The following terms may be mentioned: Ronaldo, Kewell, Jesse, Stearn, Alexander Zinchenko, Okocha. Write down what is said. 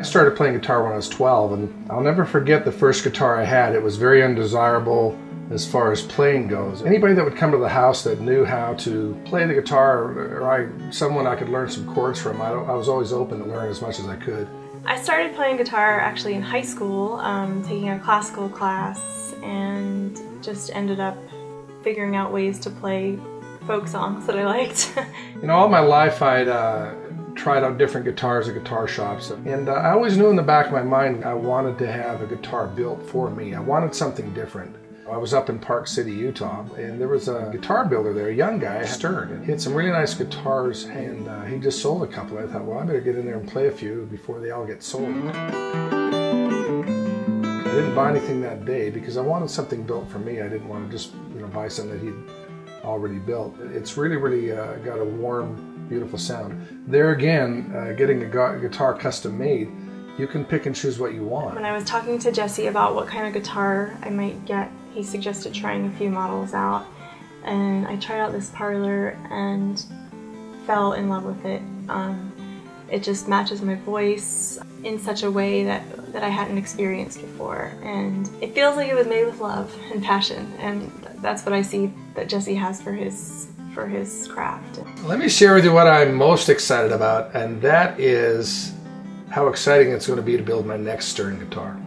I started playing guitar when I was 12, and I'll never forget the first guitar I had. It was very undesirable as far as playing goes. Anybody that would come to the house that knew how to play the guitar, or someone I could learn some chords from, I was always open to learn as much as I could. I started playing guitar actually in high school, taking a classical class, and just ended up figuring out ways to play folk songs that I liked. You know, all my life I'd tried out different guitars at guitar shops, and I always knew in the back of my mind I wanted to have a guitar built for me. I wanted something different. I was up in Park City, Utah, and there was a guitar builder there, a young guy, Stearn, and he had some really nice guitars, and he just sold a couple. I thought, well, I better get in there and play a few before they all get sold. I didn't buy anything that day because I wanted something built for me. I didn't want to just, you know, buy something that he'd already built. It's really, really got a warm, beautiful sound. There again, getting a guitar custom made, you can pick and choose what you want. When I was talking to Jesse about what kind of guitar I might get, he suggested trying a few models out, and I tried out this Parlor and fell in love with it. It just matches my voice in such a way that I hadn't experienced before, and it feels like it was made with love and passion, and that's what I see that Jesse has for his craft. Let me share with you what I'm most excited about, and that is how exciting it's going to be to build my next Stearn guitar.